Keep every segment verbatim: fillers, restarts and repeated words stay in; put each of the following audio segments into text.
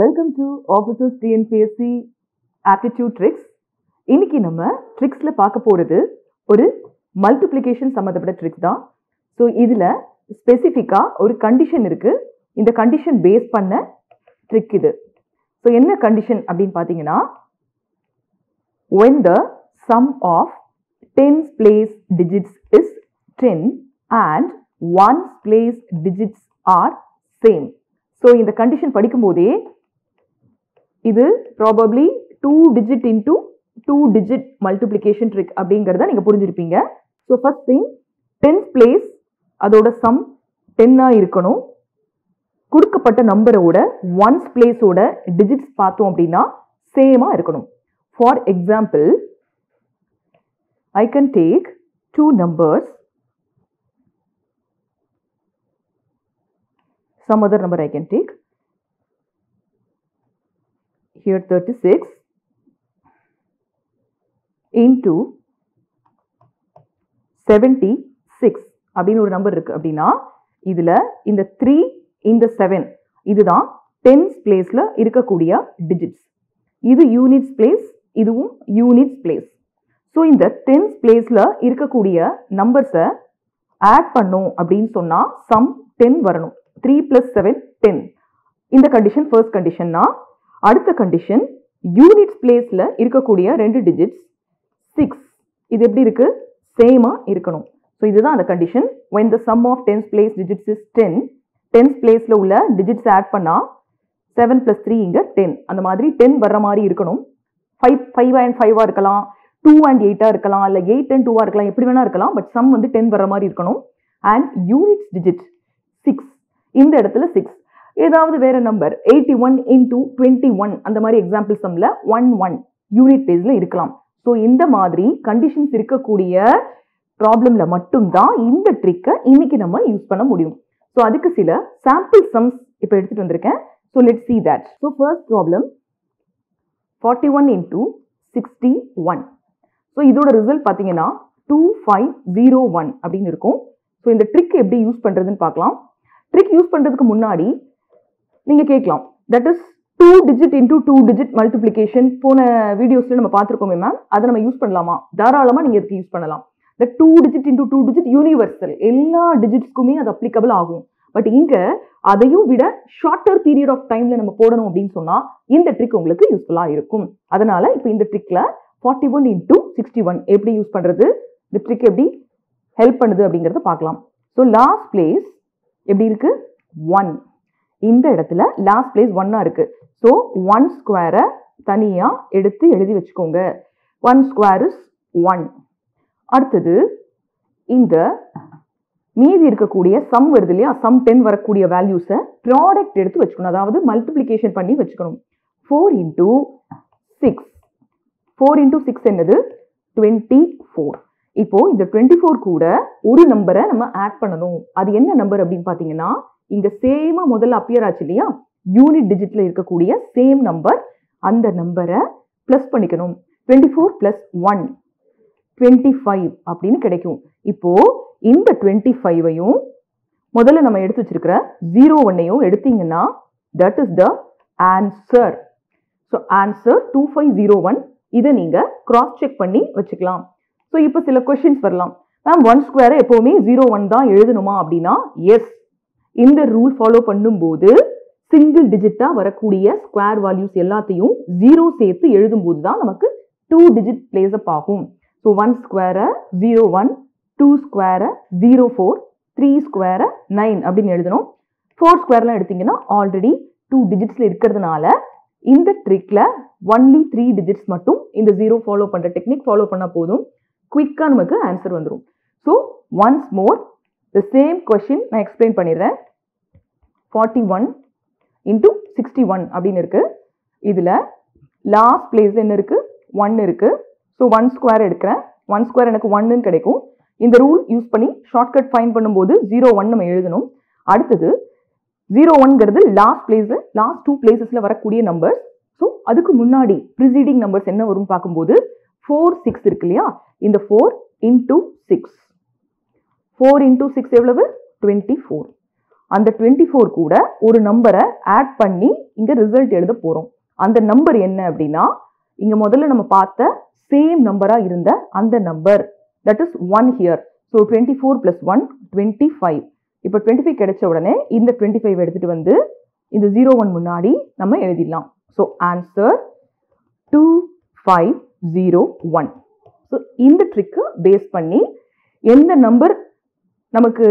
Welcome to officers TNPSC aptitude tricks. இன்னைக்கு நம்ம ட்ரிக்ஸில் பார்க்க போகிறது ஒரு மல்டிப்ளிகேஷன் சம்மந்தப்பட்ட ட்ரிக்ஸ் தான். ஸோ இதில் ஸ்பெசிஃபிக்காக ஒரு கண்டிஷன் இருக்குது. இந்த கண்டிஷன் பேஸ் பண்ண ட்ரிக் இது. ஸோ என்ன கண்டிஷன் அப்படின்னு பார்த்தீங்கன்னா, when the sum of tens place digits is ten and ones place digits are same. So இந்த கண்டிஷன் படிக்கும்போதே இது probably two digit into two digit multiplication trick அப்படிங்கிறத நீங்கள் புரிஞ்சிருப்பீங்க. So first thing, tenth place அதோட sum டென்னாக இருக்கணும். கொடுக்கப்பட்ட நம்பரோட ஒன்ஸ் பிளேஸோட டிஜிட்ஸ் பார்த்தோம் அப்படின்னா சேமாக இருக்கணும். For example, I can take two numbers. Some other number I can take. Here thirty-six into seventy-six அப்படின்னு ஒரு நம்பர் இருக்கு அப்படின்னா இதுல இந்த three இந்த seven இதுதான் tens பிளேஸ்ல இருக்கக்கூடிய டிஜிட்ஸ். இது யூனிட்ஸ் பிளேஸ், இதுவும் யூனிட்ஸ் பிளேஸ். ஸோ இந்த tens பிளேஸ்ல இருக்கக்கூடிய நம்பர்ஸை ஆட் பண்ணும் அப்படின்னு சொன்னா சம் டென் வரணும். Three plus seven, ten. இந்த condition first condition நான். அடுத்த condition, units placeல இருக்கக்கூடிய ரெண்டு digits six. இது எப்படி இருக்கு? சேமா இருக்கணும். So இதுதான் அந்த condition. When the sum of tens place digits is ten, tens placeல உள்ள digits add பண்ணா seven plus three இங்க ten. அந்த மாதிரி ten வர்ற மாதிரி இருக்கணும். five and five இருக்கலாம், two and eight இருக்கலாம், அல்ல eight and two இருக்கலாம், எப்படி வேணா இருக்கலாம். But sum வந்து ten வர்ற மாதிரி இருக்கணும். And units digit six. இந்த இடத்துல சிக்ஸ். ஏதாவது வேற number eighty one into twenty one அந்த மாதிரி எக்ஸாம்பிள் சம்ல ஒன் ஒன் யூனிட் பிளேஸ்ல இருக்கலாம். ஸோ இந்த மாதிரி கண்டிஷன்ஸ் இருக்கக்கூடிய ப்ராப்ளம்ல மட்டும்தான் இந்த ட்ரிக்கை இன்னைக்கு நம்ம யூஸ் பண்ண முடியும். ஸோ அதுக்கு சில சாம்பிள் சம்ஸ் இப்போ எடுத்துட்டு வந்திருக்கேன். So let see that. So first problem forty one into sixty one. So இதோட ரிசல்ட் பார்த்தீங்கன்னா டூ ஃபைவ் ஜீரோ ஒன் அப்படின்னு இருக்கும். ஸோ இந்த ட்ரிக் எப்படி யூஸ் பண்றதுன்னு பார்க்கலாம். ட்ரிக் யூஸ் பண்ணுறதுக்கு முன்னாடி நீங்கள் கேட்கலாம், that is two digit into two digit multiplication போன வீடியோஸில் நம்ம பார்த்துருக்கோமே மேம், அதை நம்ம யூஸ் பண்ணலாமா? தாராளமாக நீங்கள் இதுக்கு யூஸ் பண்ணலாம். இந்த two digit into two digit universal, எல்லா டிஜிட்ஸ்க்குமே அது அப்ளிகபிள் ஆகும். பட் இங்கே அதையும் விட ஷார்ட்டர் பீரியட் ஆஃப் டைமில் நம்ம போடணும் அப்படின்னு சொன்னால் இந்த ட்ரிக் உங்களுக்கு யூஸ்ஃபுல்லாக இருக்கும். அதனால் இப்போ இந்த ட்ரிக்கில் forty one into sixty one எப்படி யூஸ் பண்ணுறது, இந்த ட்ரிக் எப்படி ஹெல்ப் பண்ணுது அப்படிங்கிறத பார்க்கலாம். ஸோ லாஸ்ட் பிளேஸ் எப்படி இருக்கு? ஒன். இந்த இடத்துல லாஸ்ட் பிளேஸ் ஒன்னா இருக்கு. ஸோ ஒன் ஸ்கொயரை தனியா எடுத்து எழுதி வச்சுக்கோங்க. One square is one. அடுத்தது இந்த மீதி இருக்கக்கூடிய சம் வருது இல்லையா, சம் டென் வரக்கூடிய வேல்யூஸை ப்ராடக்ட் எடுத்து வச்சுக்கணும், அதாவது மல்டிப்ளிகேஷன் பண்ணி வச்சுக்கணும். Four into six. Four into six என்னது? Twenty four. இப்போ இந்த டுவெண்ட்டி ஃபோர் கூட ஒரு நம்பரை நம்ம ஆட் பண்ணணும். அது என்ன நம்பர் அப்படின்னு பார்த்தீங்கன்னா, இங்கே சேமா முதல்ல அப்பியர் ஆச்சு இல்லையா, யூனிட் டிஜிட்ல இருக்கக்கூடிய சேம் நம்பர், அந்த நம்பரை பிளஸ் பண்ணிக்கணும். Twenty four plus one twenty five அப்படின்னு கிடைக்கும். இப்போ இந்த டுவெண்ட்டி ஃபைவையும் முதல்ல நம்ம எடுத்து வச்சிருக்கிற ஜீரோ ஒன்னையும் எடுத்தீங்கன்னா that is the answer. So answer two five zero one. இதை நீங்க கிராஸ் செக் பண்ணி வச்சுக்கலாம். ஸோ இப்போ சில கொஸ்டின்ஸ் வரலாம், மேம் ஒன் ஸ்கொயரை எப்போவுமே ஜீரோ ஒன் தான் எழுதணுமா அப்படின்னா எஸ், இந்த ரூல் ஃபாலோ பண்ணும்போது சிங்கிள் டிஜிட்டாக வரக்கூடிய ஸ்கொயர் வேல்யூஸ் எல்லாத்தையும் ஜீரோ சேர்த்து எழுதும்போது தான் நமக்கு டூ டிஜிட் பிளேஸ்அப் ஆகும். ஸோ ஒன் ஸ்கொயரை ஜீரோ ஒன், டூ ஸ்கொயரை ஜீரோ ஃபோர், த்ரீ ஸ்கொயரை நைன் அப்படின்னு எழுதணும். ஃபோர் ஸ்கொயர்லாம் எடுத்தீங்கன்னா ஆல்ரெடி டூ டிஜிட்ஸில் இருக்கிறதுனால இந்த ட்ரிக்கில் ஒன்லி த்ரீ டிஜிட்ஸ் மட்டும் இந்த ஜீரோ ஃபாலோ பண்ணுற டெக்னிக் ஃபாலோ பண்ணால் போதும், குயிக்காக நமக்கு ஆன்சர் வந்துடும். So once more the same question நான் எக்ஸ்பிளைன் பண்ணிடுறேன். Forty one into sixty one அப்படின்னு இருக்கு. இதில் லாஸ்ட் பிளேஸில் என்ன இருக்கு? ஒன் இருக்கு. ஸோ ஒன் ஸ்கொயர் எடுக்கிறேன். ஒன் ஸ்கொயர் எனக்கு ஒன்னுன்னு கிடைக்கும். இந்த ரூல் யூஸ் பண்ணி ஷார்ட்கட் ஃபைன் பண்ணும்போது ஜீரோ ஒன் நம்ம எழுதணும். அடுத்தது ஜீரோ ஒன்ங்கிறது லாஸ்ட் பிளேஸில் லாஸ்ட் டூ பிளேஸஸில் வரக்கூடிய நம்பர்ஸ். ஸோ அதுக்கு முன்னாடி ப்ரிசீடிங் நம்பர்ஸ் என்ன வரும்னு பார்க்கும்போது ஃபோர் சிக்ஸ் இருக்கு இல்லையா, இந்த four into six. Four into six எவ்வளவு? Twenty four. அந்த டுவெண்ட்டி ஃபோர் கூட ஒரு நம்பரை ஆட் பண்ணி இங்கே ரிசல்ட் எழுத போகிறோம். அந்த நம்பர் என்ன அப்படின்னா, இங்கே முதல்ல நம்ம பார்த்த சேம் நம்பராக இருந்த அந்த number, that is one here. So twenty four plus one twenty five. இப்போ டுவெண்ட்டி ஃபைவ் கிடைச்ச உடனே இந்த டுவெண்ட்டி ஃபைவ் எடுத்துகிட்டு வந்து இந்த ஜீரோ ஒன் முன்னாடி நம்ம எழுதிடலாம். So answer two five zero one. So இந்த ட்ரிக்கு பேஸ் பண்ணி எந்த நம்பர் நமக்கு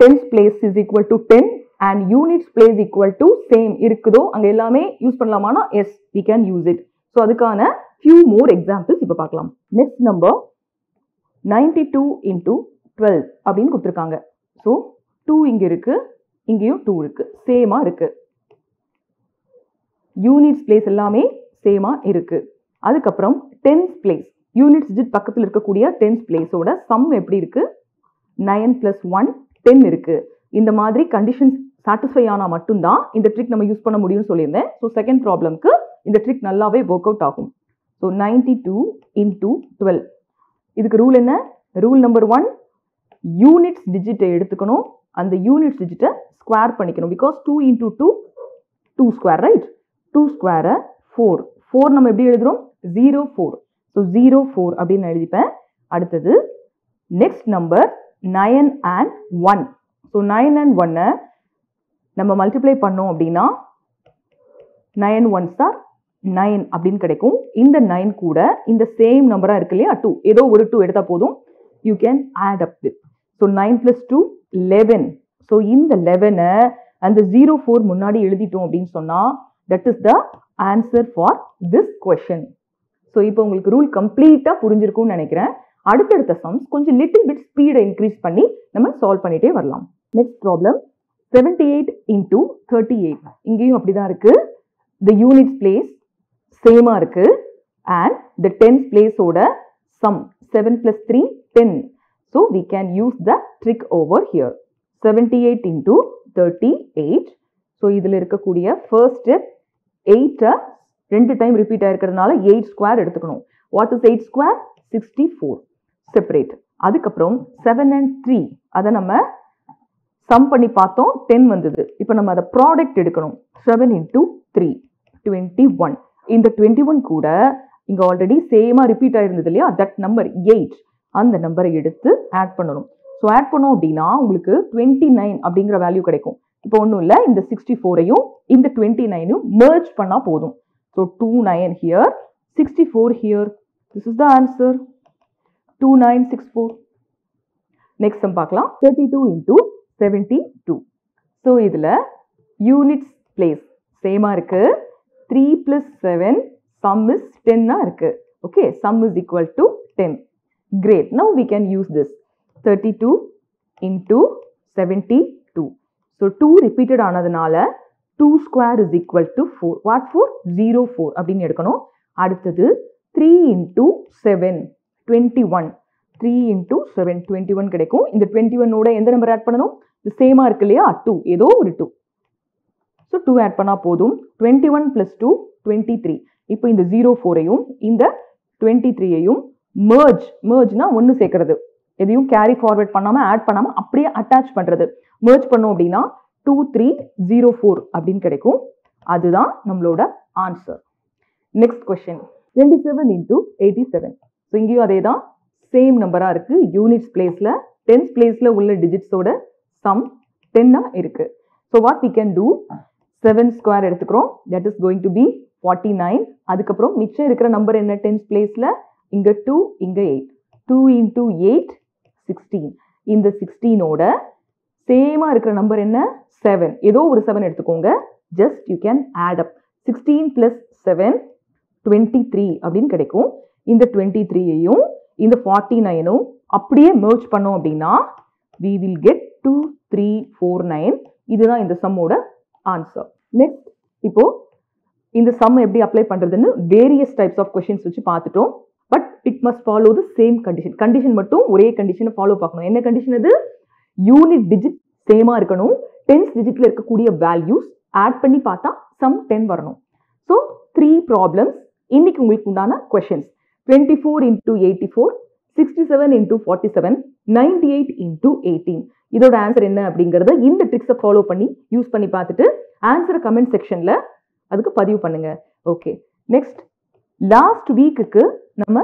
tens place is equal to ten and units place equal to same இருக்குதோ அங்கே எல்லாமே யூஸ் பண்ணலாமானா, yes we can use it. So அதுக்கான ஃபியூ மோர் எக்ஸாம்பிள்ஸ் இப்போ பார்க்கலாம். Next number ninety two into twelve அப்படின்னு கொடுத்துருக்காங்க. ஸோ டூ இங்கே இருக்கு, இங்கேயும் டூ இருக்கு, சேமா இருக்கு. யூனிட்ஸ் பிளேஸ் எல்லாமே சேமா இருக்கு. அதுக்கப்புறம் டென்ஸ் பிளேஸ், யூனிட்ஸ் டிஜிட் பக்கத்தில் இருக்கக்கூடிய டென்ஸ் பிளேஸோட சம் எப்படி இருக்கு, நைன் பிளஸ் ஒன் டென் இருக்கு. இந்த மாதிரி கண்டிஷன்ஸ் சாட்டிஸ்ஃபை ஆனால் மட்டும்தான் இந்த ட்ரிக் நம்ம யூஸ் பண்ண முடியும்னு சொல்லியிருந்தேன். ஸோ செகண்ட் ப்ராப்ளம்க்கு இந்த ட்ரிக் நல்லாவே ஒர்க் அவுட் ஆகும். So ninety two into twelve, இதுக்கு ரூல் என்ன? ரூல் நம்பர் ஒன், யூனிட்ஸ் டிஜிட்டை எடுத்துக்கணும், அந்த யூனிட்ஸ் டிஜிட்டை ஸ்கொயர் பண்ணிக்கணும். Because two into two two square, right? Two ஸ்கொயரை ஃபோர். ஃபோர் நம்ம எப்படி எழுதுகிறோம்? Zero four. So zero four அப்படின்னு எழுதிப்பேன். அடுத்தது next number nine and one. So nine and ஒன்னை நம்ம மல்டிப்ளை பண்ணோம் அப்படின்னா நைன் ஒன் சார் நைன் அப்படின்னு கிடைக்கும். இந்த நைன் கூட இந்த சேம் நம்பராக இருக்கு இல்லையா, டூ, ஏதோ ஒரு டூ எடுத்தால் போதும், you can add up with. So nine plus two eleven. So இந்த லெவனை அந்த ஜீரோ ஃபோர் முன்னாடி எழுதிட்டோம் அப்படின்னு சொன்னால் that is the answer for this question. So இப்போ உங்களுக்கு ரூல் கம்ப்ளீட்டாக புரிஞ்சிருக்கும்னு நினைக்கிறேன். அடுத்தடுத்த சம்ஸ் கொஞ்சம் லிட்டில் பிட் ஸ்பீடை இன்க்ரீஸ் பண்ணி நம்ம சால்வ் பண்ணிகிட்டே வரலாம். Next problem seventy eight into thirty eight. இங்கேயும் அப்படி தான் இருக்குது. த யூனிட்ஸ் பிளேஸ் சேமாக இருக்குது அண்ட் த டென்ஸ் பிளேஸோட sum seven plus three ten. So we can use the trick over here. Seventy eight into thirty eight. So இதில் இருக்கக்கூடிய first step எயிட்டை ரெண்டு டைம் ரிப்பீட் ஆகிருக்கிறதுனால எயிட் ஸ்கொயர் எடுத்துக்கணும். What is eight square? Sixty four. Separate. அதுக்கப்புறம் seven and three, அதை நம்ம some பண்ணி பார்த்தோம், டென் வந்தது. இப்போ நம்ம அதை ப்ராடக்ட் எடுக்கணும். Seven into three twenty one. இந்த டுவெண்ட்டி ஒன் கூட இங்கே ஆல்ரெடி சேமாக ரிப்பீட் ஆகிருந்தது இல்லையா, தட் நம்பர் எயிட், அந்த நம்பரை எடுத்து ஆட் பண்ணணும். ஸோ ஆட் பண்ணோம் அப்படின்னா உங்களுக்கு டுவெண்ட்டி நைன் அப்படிங்கிற வேல்யூ கிடைக்கும். இப்போ ஒன்றும் இல்லை, இந்த சிக்ஸ்டி ஃபோரையும் இந்த டுவெண்ட்டி நைனையும் மெர்ஜ் பண்ணால் போதும். So two nine here, sixty-four here. This is the answer. two nine six four. Next sum பார்க்கலாம். thirty-two into seventy-two. So இதில் units place same இருக்கு. three plus seven sum is ten இருக்கு. Okay, sum is equal to ten. Great. Now we can use this. thirty-two into seventy-two. So two repeated ஆனதுனால two square is equal to four. What four? zero four அப்படின்னு எடுக்கணும். அடுத்தது three into seven twenty-one. three into seven twenty-one கிடைக்கும். இந்த twenty-one ஓட எந்த number add பண்ணணும்? இது சேமா இருக்கு இல்லையா, two, ஏதோ ஒரு two. ஸோ two ஆட் பண்ணால் போதும். twenty-one plus two twenty-three. இப்போ இந்த ஜீரோ ஃபோரையும் இந்த twenty-threeயையும் merge. mergeனா ஒன்று சேர்க்கறது, எதையும் கேரி ஃபார்வர்ட் பண்ணாமல் ஆட் பண்ணாமல் அப்படியே அட்டாச் பண்ணுறது. merge பண்ணோம் அப்படின்னா டூ த்ரீ ஜீரோ ஃபோர் அப்படின்னு கிடைக்கும். அதுதான் நம்மளோட answer. Next question twenty seven into eighty seven. So இங்கேயும் அதே தான், சேம் நம்பராக இருக்குது. யூனிட்ஸ் பிளேஸில் டென்ஸ் பிளேஸில் உள்ள டிஜிட்ஸோட சம் டென்னாக இருக்குது. So what we can do, seven square எடுத்துக்கிறோம், that is going to be forty nine. அதுக்கப்புறம் மிச்சம் இருக்கிற நம்பர் என்ன டென்ஸ் பிளேஸில்? இங்கே டூ, இங்கே eight. Two into eight sixteen. இந்த சிக்ஸ்டீனோட சேமாக இருக்கிற நம்பர் என்ன? செவன், ஏதோ ஒரு செவன் எடுத்துக்கோங்க. Just you can add up. Sixteen plus seven twenty three அப்படின்னு கிடைக்கும். இந்த டுவெண்ட்டி த்ரீயையும் இந்த ஃபார்ட்டி நைனும் அப்படியே மெர்ஜ் பண்ணோம் அப்படின்னா we will get two three four nine. இதுதான் இந்த சம்மோட ஆன்சர். நெக்ஸ்ட் இப்போ இந்த சம் எப்படி அப்ளை பண்ணுறதுன்னு வேரியஸ் டைப்ஸ் ஆஃப் கொஷின்ஸ் வச்சு பார்த்துட்டோம். But it must follow the same condition. Condition மட்டும் ஒரே கண்டிஷனை ஃபாலோ பார்க்கணும். என்ன கண்டிஷன் அது? யூனிட் டிஜிட் சேமாக இருக்கணும், டென்ஸ் டிஜிட்டில் இருக்கக்கூடிய வேல்யூஸ் ஆட் பண்ணி பார்த்தா சம் டென் வரணும். ஸோ த்ரீ ப்ராப்ளம்ஸ் இன்னைக்கு உங்களுக்கு உண்டான questions. Twenty four into eighty four, sixty seven into forty seven, ninety eight into eighteen. இதோட ஆன்சர் என்ன அப்படிங்கிறத இந்த ட்ரிக்ஸை ஃபாலோ பண்ணி யூஸ் பண்ணி பார்த்துட்டு ஆன்சரை கமெண்ட் செக்ஷனில் அதுக்கு பதிவு பண்ணுங்கள். ஓகே, நெக்ஸ்ட் லாஸ்ட் வீக்குக்கு நம்ம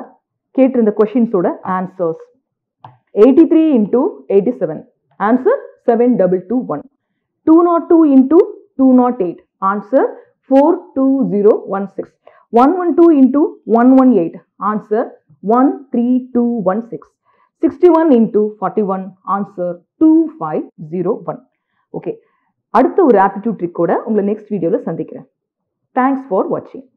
கேட்டிருந்த கொஷின்ஸோட answers. Eighty three into eighty seven answer seven double two one. Two nought two into two nought eight answer four two zero one six. One one two into one one eight answer one three two one six. Sixty one into forty one answer two five zero one. Okay, அடுத்த ஒரு aptitude ட்ரிக்கோட உங்களை next வீடியோவில் சந்திக்கிறேன். Thanks for வாட்சிங்.